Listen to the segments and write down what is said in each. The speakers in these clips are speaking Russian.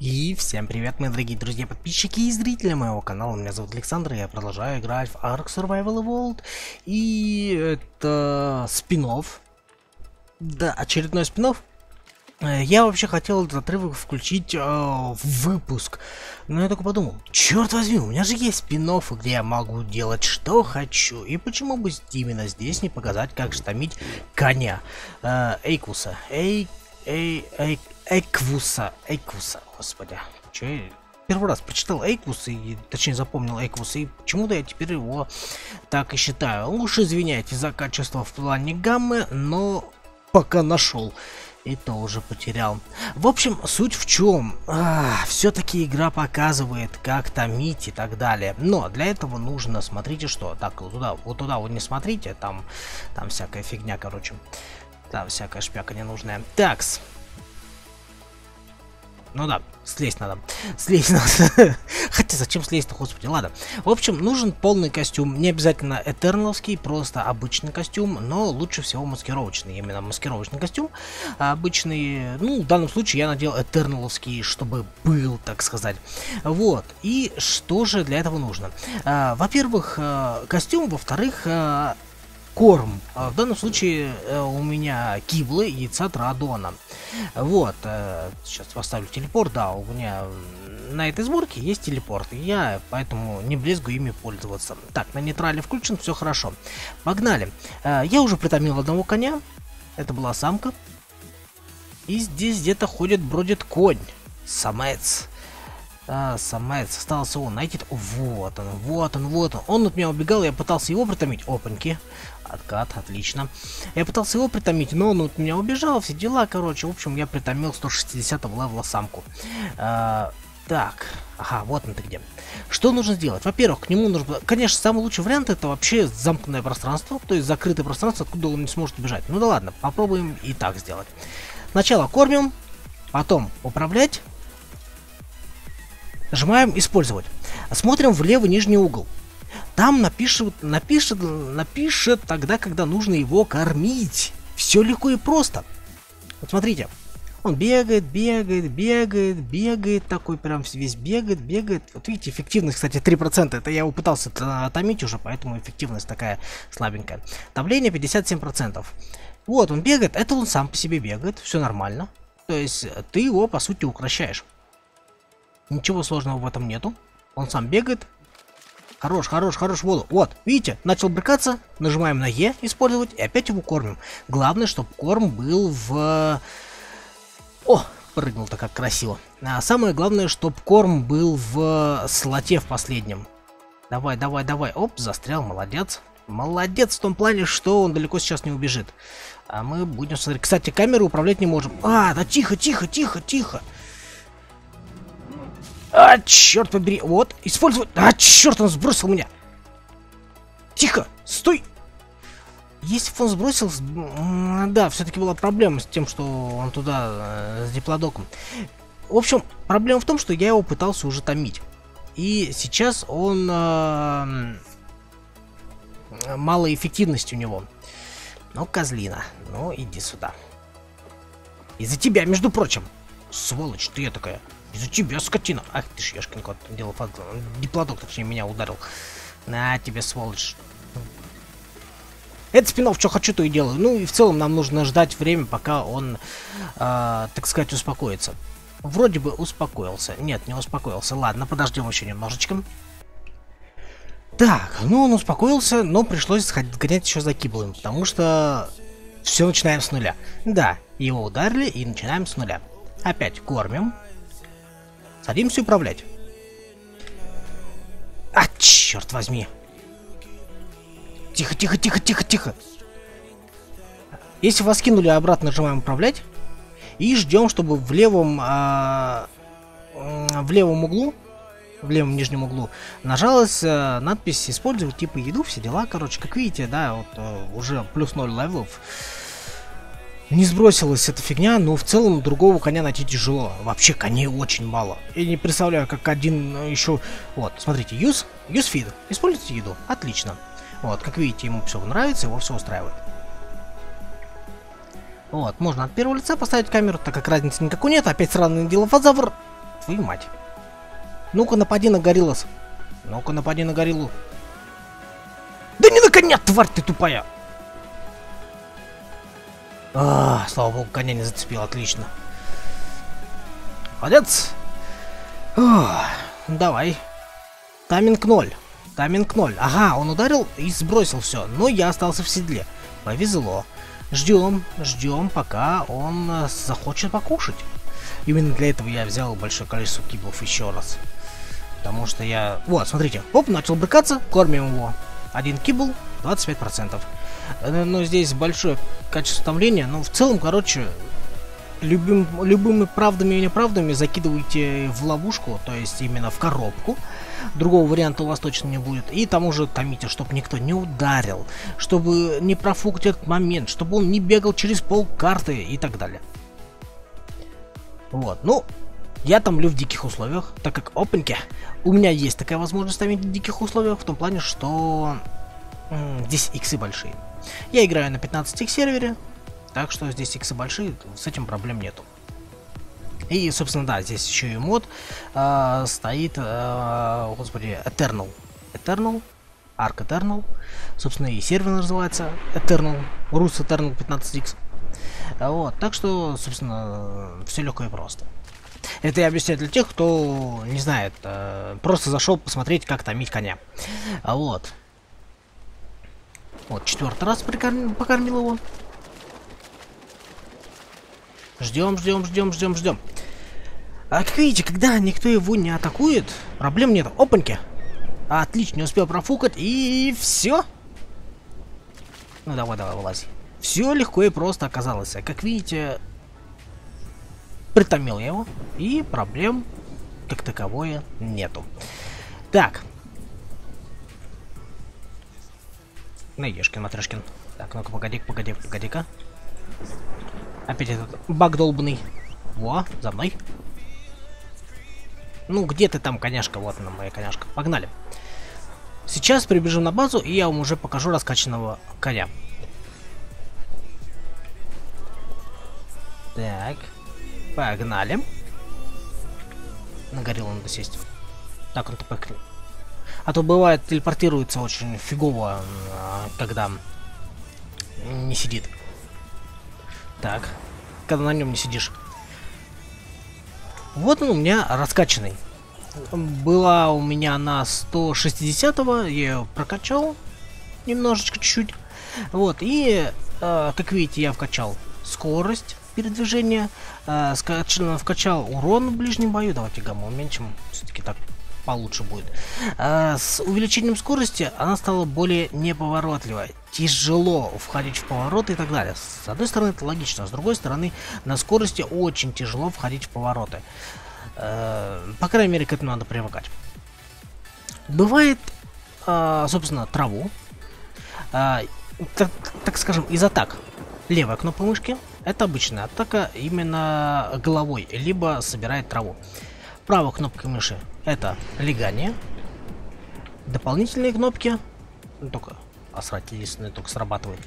И всем привет, мои дорогие друзья, подписчики и зрители моего канала. Меня зовут Александр, и я продолжаю играть в Ark Survival Evolved. И это спин-офф. Да, очередной спин-офф. Я вообще хотел этот отрывок включить в выпуск, но я только подумал, черт возьми, у меня же есть спин-офф, где я могу делать что хочу, и почему бы именно здесь не показать, как штамить коня Эквуса. Эквуса, господи, че я первый раз прочитал Эквус, и точнее запомнил Эквус, и почему-то я теперь его так и считаю. Лучше извиняйте за качество в плане гаммы, но пока нашел. И то уже потерял. В общем, суть в чем? Все-таки игра показывает, как томить и так далее. Но для этого нужно, смотрите, что. Так, вот туда вот не смотрите, там всякая фигня, короче. Там всякая шпяка ненужная. Такс. Ну да, слезть надо. Слезть надо. Хотя зачем слезть-то, господи, ладно. В общем, нужен полный костюм. Не обязательно этерналовский, просто обычный костюм, но лучше всего маскировочный. Именно маскировочный костюм. А обычный, ну, в данном случае я надел этерналовский, чтобы был, так сказать. Вот. И что же для этого нужно? Во-первых, костюм, во-вторых, корм. В данном случае у меня киблы, яйца траадона. Вот. Сейчас поставлю телепорт. Да, у меня на этой сборке есть телепорт. И я поэтому не брезгую ими пользоваться. Так, на нейтрале включен, все хорошо. Погнали. Я уже притомил одного коня. Это была самка. И здесь где-то бродит конь. Самец. Самец, остался он, найти. Вот он, вот он, вот он. Он от меня убегал, я пытался его притомить. Опаньки, откат, отлично. Я пытался его притомить, но он от меня убежал, все дела, короче. В общем, я притомил 160 левла самку. Так, ага, вот он ты где. Что нужно сделать? Во-первых, к нему нужно... Конечно, самый лучший вариант это вообще замкнутое пространство, то есть закрытое пространство, откуда он не сможет убежать. Ну да ладно, попробуем и так сделать. Сначала кормим, потом управлять. Нажимаем «Использовать». Смотрим в левый нижний угол. Там напишет тогда, когда нужно его кормить. Все легко и просто. Вот смотрите. Он бегает, бегает, бегает, бегает. Такой прям весь бегает, бегает. Вот видите, эффективность, кстати, 3%. Это я его пытался томить уже, поэтому эффективность такая слабенькая. Давление 57%. Вот он бегает. Это он сам по себе бегает. Все нормально. То есть ты его, по сути, укращаешь. Ничего сложного в этом нету. Он сам бегает. Хорош, хорош, хорош, воду. Вот, видите, начал брыкаться. Нажимаем на Е, использовать, и опять его кормим. Главное, чтобы корм был в... О, прыгнул-то как красиво. А самое главное, чтобы корм был в слоте в последнем. Давай, давай, давай. Оп, застрял, молодец. Молодец в том плане, что он далеко сейчас не убежит. А мы будем смотреть. Кстати, камеру управлять не можем. А, да тихо, тихо, тихо, тихо. А, черт побери. Вот, использовать. А, черт, он сбросил меня. Тихо, стой. Если бы он сбросил... Да, все-таки была проблема с тем, что он туда с диплодоком. В общем, проблема в том, что я его пытался уже томить. И сейчас он... Малая эффективность у него. Ну, козлина. Ну, иди сюда. Из-за тебя, между прочим. Сволочь, ты я такая... Из-за тебя, скотина. Ах ты ж, ёшкин кот, делал диплодок, точнее, меня ударил. На тебе, сволочь. Это спин-офф, что хочу, то и делаю. Ну и в целом нам нужно ждать время, пока он, так сказать, успокоится. Вроде бы успокоился. Нет, не успокоился. Ладно, подождем еще немножечко. Так, ну он успокоился, но пришлось гонять еще за киблом, потому что все начинаем с нуля. Да, его ударили и начинаем с нуля. Опять кормим. Садимся управлять. А, черт возьми. Тихо, тихо, тихо, тихо, тихо. Если вас кинули, обратно нажимаем управлять. И ждем, чтобы в левом нижнем углу нажалась надпись «Использовать типы еду», все дела. Короче, как видите, да, вот уже плюс 0 левелов. Не сбросилась эта фигня, но в целом другого коня найти тяжело. Вообще коней очень мало. Я не представляю, как один еще... Вот, смотрите, use feed. Используйте еду. Отлично. Вот, как видите, ему все нравится, его все устраивает. Вот, можно от первого лица поставить камеру, так как разницы никакой нет. Опять сраное дело, фазавр. Твою мать. Ну-ка, напади на гориллос. Ну-ка, напади на гориллу. Да не на коня, тварь ты тупая! А, слава богу, коня не зацепил, отлично. Молодец. О, давай. Таминг 0. Таминг 0. Ага, он ударил и сбросил все, но я остался в седле. Повезло. Ждем, ждем, пока он захочет покушать. Именно для этого я взял большое количество киблов еще раз. Потому что я... Вот, смотрите. Оп, начал брыкаться, кормим его. Один кибл, 25%. Но здесь большое качество томления. Но в целом, короче, любыми правдами и неправдами закидывайте в ловушку, то есть именно в коробку. Другого варианта у вас точно не будет. И там уже томите, чтобы никто не ударил, чтобы не профукать этот момент, чтобы он не бегал через полкарты и так далее. Вот, ну, я томлю в диких условиях, так как, опаньки, у меня есть такая возможность томить в диких условиях, в том плане, что здесь иксы большие. Я играю на 15x сервере, так что здесь иксы большие, с этим проблем нету. И, собственно, да, здесь еще и мод стоит, господи, Eternal. Eternal, Ark Eternal, собственно, и сервер называется Eternal, Rus Eternal 15x. Вот, так что, собственно, все легко и просто. Это я объясняю для тех, кто не знает, просто зашел посмотреть, как томить коня. Вот. Вот, 4-й раз покормил его. Ждем, ждем, ждем, ждем, ждем. А как видите, когда никто его не атакует, проблем нет. Опаньки! Отлично, не успел профукать, и все. Ну давай, давай, вылази. Все легко и просто оказалось. Как видите, притомил я его, и проблем как таковое нету. Так. Ну, ешкин, матрешкин. Так, ну-ка, погоди, погоди, погоди-ка. Опять этот баг долбанный. Во, за мной. Ну, где ты там, коняшка? Вот она, моя коняшка. Погнали. Сейчас прибежим на базу, и я вам уже покажу раскачанного коня. Так, погнали. На гориллу надо сесть. Так, он тупик. А то бывает, телепортируется очень фигово, когда не сидит. Так, когда на нем не сидишь. Вот он у меня раскачанный. Была у меня на 160-го, я ее прокачал немножечко, чуть-чуть. Вот, и, как видите, я вкачал скорость передвижение, вкачал урон в ближнем бою. Давайте гамму уменьшим, все-таки так получше будет. С увеличением скорости она стала более неповоротливой. Тяжело входить в повороты и так далее. С одной стороны это логично, с другой стороны на скорости очень тяжело входить в повороты. По крайней мере к этому надо привыкать. Бывает, собственно, траву, так скажем, из атак. Левая кнопка мышки — это обычная атака именно головой, либо собирает траву. Правая кнопка мыши — это легание. Дополнительные кнопки, ну, только осрать, единственное, только срабатывает.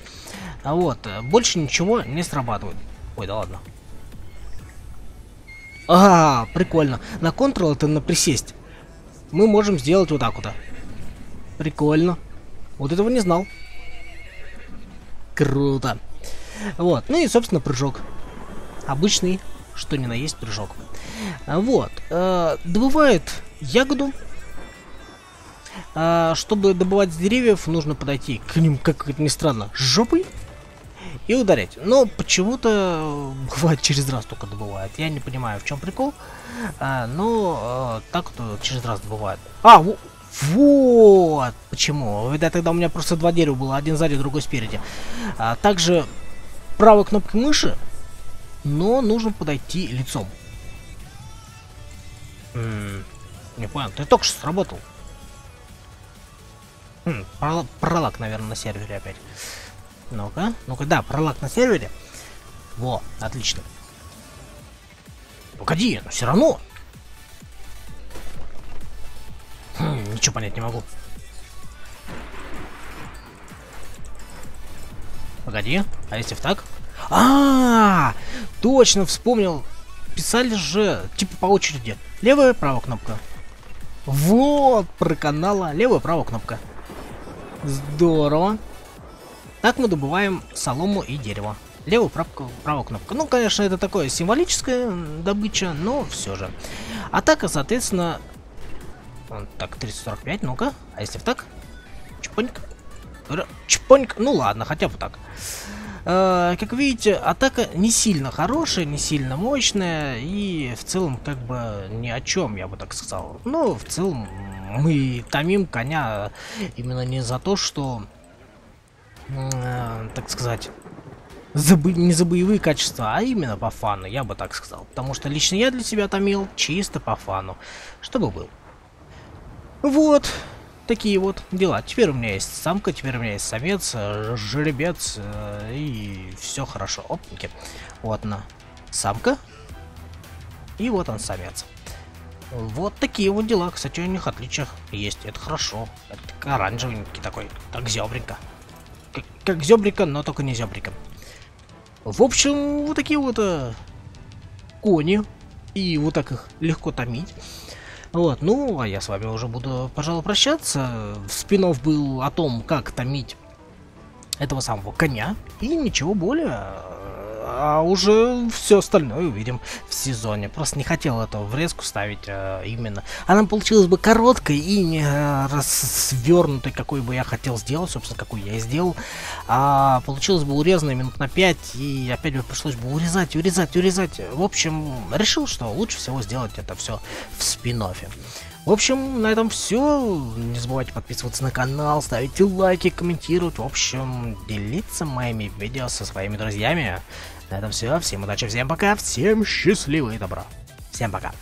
А вот, больше ничего не срабатывает. Ой, да ладно. Ага, прикольно. На Ctrl это на присесть. Мы можем сделать вот так вот. Прикольно. Вот этого не знал. Круто. Вот, ну и, собственно, прыжок. Обычный, что ни на есть, прыжок. Вот, добывает ягоду. Чтобы добывать с деревьев, нужно подойти к ним, как это ни странно, жопой и ударять. Но почему-то бывает через раз только добывает. Я не понимаю, в чем прикол. Но так-то через раз добывает. А, вот почему. Видать, тогда у меня просто два дерева было. Один сзади, другой спереди. Также... правой кнопкой мыши, но нужно подойти лицом. Не понял, ты только что сработал. Пролаг, наверное, на сервере опять. Ну-ка, ну-ка, да, пролаг на сервере. Во, отлично. Погоди, но все равно. Ничего понять не могу. Погоди, а если в так? А, точно вспомнил. писали же, типа по очереди. Левая, правая кнопка. Вот, проканала. Левая, правая кнопка. Здорово. Так мы добываем солому и дерево. Левую, правую кнопку. Ну, конечно, это такое символическая добыча, но все же. Атака, соответственно... Так, 345, ну-ка. А если в так? Чпоньк. Чпоньк. Ну ладно, хотя бы так. Как видите, атака не сильно хорошая, не сильно мощная. И в целом, как бы, ни о чем, я бы так сказал. Но в целом мы томим коня именно не за то, что... так сказать... не за боевые качества, а именно по фану, я бы так сказал. Потому что лично я для себя томил чисто по фану, чтобы был. Вот такие вот дела. Теперь у меня есть самка, теперь у меня есть самец, жеребец, и все хорошо. Опаньки. Вот она самка, и вот он самец. Вот такие вот дела. Кстати, у них отличия есть, это хорошо. Это оранжевенький такой, как зебрика. Как зебрика, но только не зебрика. В общем, вот такие вот кони, и вот так их легко томить. Вот, ну, а я с вами уже буду, пожалуй, прощаться. Спин-офф был о том, как томить этого самого коня, и ничего более. А уже все остальное увидим в сезоне. Просто не хотел этого врезку ставить именно. Она получилась бы короткой и не развернутой, какой бы я хотел сделать, собственно, какую я и сделал. А получилось бы урезанной минут на 5, и опять бы пришлось бы урезать, урезать, урезать. В общем, решил, что лучше всего сделать это все в спин-оффе. В общем, на этом все. Не забывайте подписываться на канал, ставить лайки, комментировать. В общем, делиться моими видео со своими друзьями. На этом все. Всем удачи, всем пока, всем счастливо и добра. Всем пока.